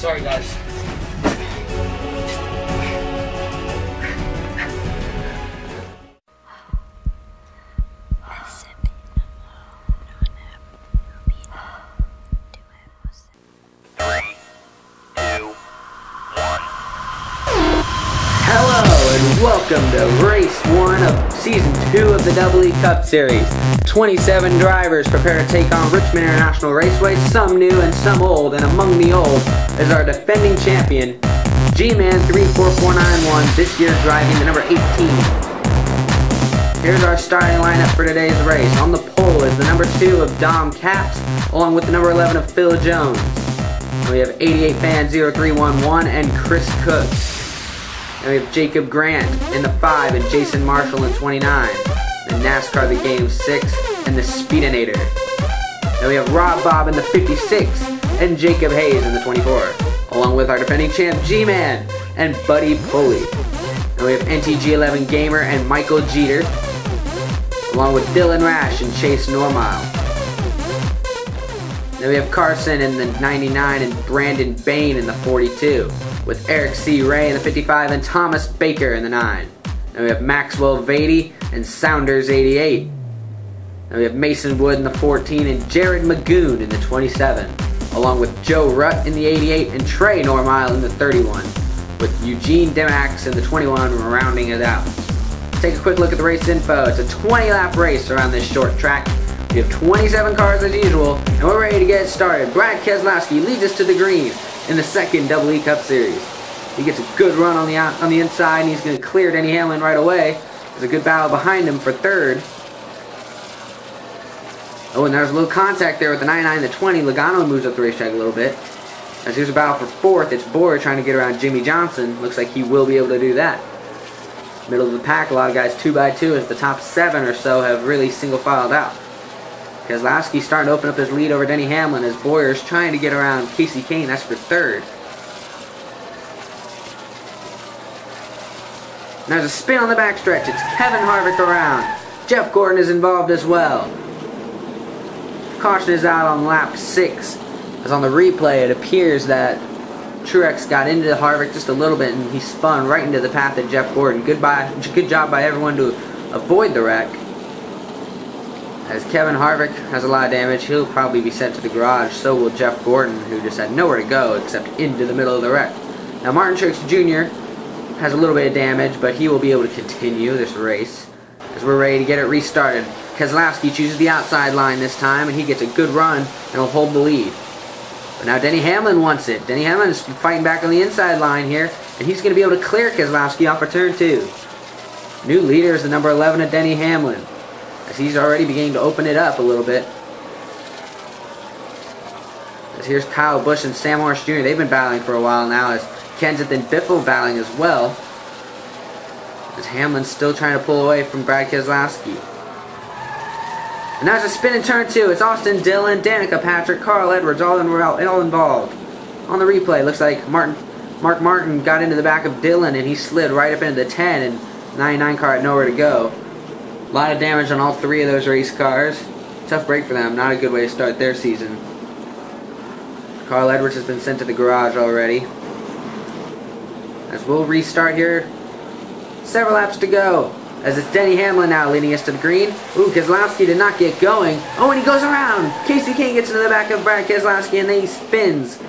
Sorry, guys. Welcome to Race 1 of Season 2 of the Double E Cup Series. 27 drivers prepare to take on Richmond International Raceway, some new and some old, and among the old is our defending champion, G-Man 34491, this year driving the number 18. Here's our starting lineup for today's race. On the pole is the number 2 of Dom Capps, along with the number 11 of Phil Jones. And we have 88 Fan 0311 and Chris Cooks. And we have Jacob Grant in the 5 and Jason Marshall in 29. And NASCAR the Game 6 and the Speedinator. And we have Rob Bob in the 56 and Jacob Hayes in the 24. Along with our defending champ G-Man and Buddy Pulley. And we have NTG11 Gamer and Michael Jeter. Along with Dylan Rash and Chase Normile. Then we have Carson in the 99 and Brandon Bain in the 42. With Eric C. Ray in the 55 and Thomas Baker in the 9. Then we have Maxwell Vady and Sounders 88. Then we have Mason Wood in the 14 and Jared Magoon in the 27. Along with Joe Rutt in the 88 and Trey Normile in the 31. With Eugene Demax in the 21 rounding it out. Let's take a quick look at the race info. It's a 20-lap race around this short track. We have 27 cars as usual, and we're ready to get started. Brad Keselowski leads us to the green in the second Double E Cup Series. He gets a good run on the inside, and he's going to clear Denny Hamlin right away. There's a good battle behind him for third. Oh, and there's a little contact there with the 99 and the 20. Logano moves up the racetrack a little bit. As here's a battle for fourth, it's Boyer trying to get around Jimmie Johnson. Looks like he will be able to do that. Middle of the pack, a lot of guys 2x2, as the top 7 or so have really single filed out. Keselowski starting to open up his lead over Denny Hamlin as Boyer's trying to get around Casey Kane. That's for third. And there's a spin on the backstretch. It's Kevin Harvick around. Jeff Gordon is involved as well. Caution is out on lap 6. As on the replay, it appears that Truex got into Harvick just a little bit and he spun right into the path of Jeff Gordon. Good job by everyone to avoid the wreck. As Kevin Harvick has a lot of damage, he'll probably be sent to the garage. So will Jeff Gordon, who just had nowhere to go except into the middle of the wreck. Now Martin Truex Jr. has a little bit of damage, but he will be able to continue this race as we're ready to get it restarted. Keselowski chooses the outside line this time, and he gets a good run and will hold the lead. But now Denny Hamlin wants it. Denny Hamlin is fighting back on the inside line here, and he's going to be able to clear Keselowski off for turn 2. New leader is the number 11 of Denny Hamlin, as he's already beginning to open it up a little bit. As here's Kyle Busch and Sam Morris Jr. They've been battling for a while now, as Kenseth and Biffle battling as well. As Hamlin's still trying to pull away from Brad Keselowski. And now it's a spin in turn 2. It's Austin Dillon, Danica Patrick, Carl Edwards, all involved. On the replay, looks like Mark Martin got into the back of Dillon, and he slid right up into the 10, and 99 car had nowhere to go. A lot of damage on all 3 of those race cars. Tough break for them. Not a good way to start their season. Carl Edwards has been sent to the garage already. As we'll restart here. Several laps to go, as it's Denny Hamlin now leading us to the green. Ooh, Keselowski did not get going. Oh, and he goes around. Casey Kane gets into the back of Brad Keselowski, and then he spins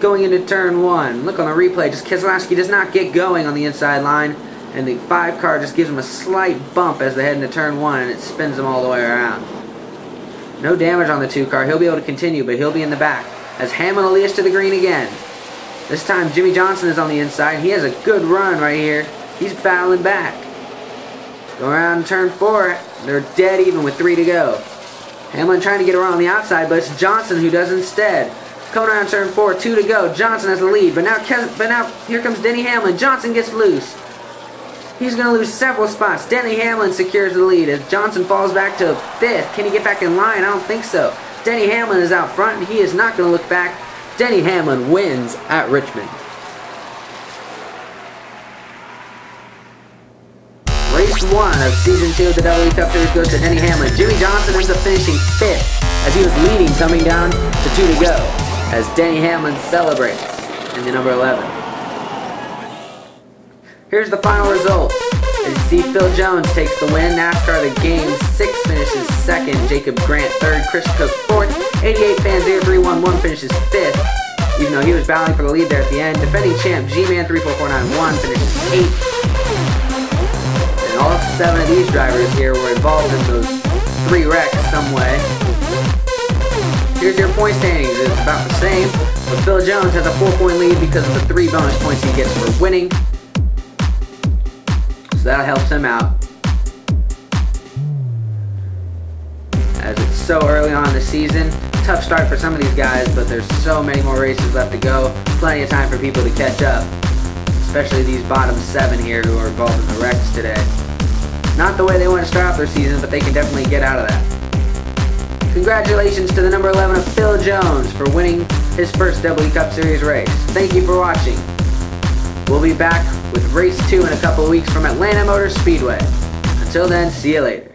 going into turn 1. Look on the replay. Just Keselowski does not get going on the inside line. And the 5 car just gives him a slight bump as they head into turn 1, and it spins him all the way around. No damage on the 2 car. He'll be able to continue, but he'll be in the back as Hamlin will lead us to the green again. This time Jimmie Johnson is on the inside. He has a good run right here. He's battling back. Go around turn 4. They're dead even with 3 to go. Hamlin trying to get around on the outside, but it's Johnson who does instead. Coming around turn 4, 2 to go. Johnson has the lead, but now here comes Denny Hamlin. Johnson gets loose. He's going to lose several spots. Denny Hamlin secures the lead as Johnson falls back to 5th. Can he get back in line? I don't think so. Denny Hamlin is out front, and he is not going to look back. Denny Hamlin wins at Richmond. Race 1 of Season 2 of the Double E Cup Series goes to Denny Hamlin. Jimmie Johnson ends up finishing 5th as he was leading coming down to 2 to go. as Denny Hamlin celebrates in the number 11. Here's the final results. As you see, Phil Jones takes the win, NASCAR the game, 6 finishes 2nd, Jacob Grant 3rd, Chris Cooks 4th, 88 Fans 0311 finishes 5th, even though he was battling for the lead there at the end. Defending champ G-Man 34491 finishes 8th. And all 7 of these drivers here were involved in those 3 wrecks some way. Here's your point standings, it's about the same, but Phil Jones has a 4-point lead because of the 3 bonus points he gets for winning. So that helps him out, as it's so early on in the season. Tough start for some of these guys, but there's so many more races left to go. Plenty of time for people to catch up, especially these bottom 7 here who are involved in the wrecks today. Not the way they want to start off their season, but they can definitely get out of that. Congratulations to the number 11 of Phil Jones for winning his first Double E Cup Series race. Thank you for watching. We'll be back with Race 2 in a couple of weeks from Atlanta Motor Speedway. Until then, see you later.